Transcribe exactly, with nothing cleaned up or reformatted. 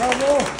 Bravo.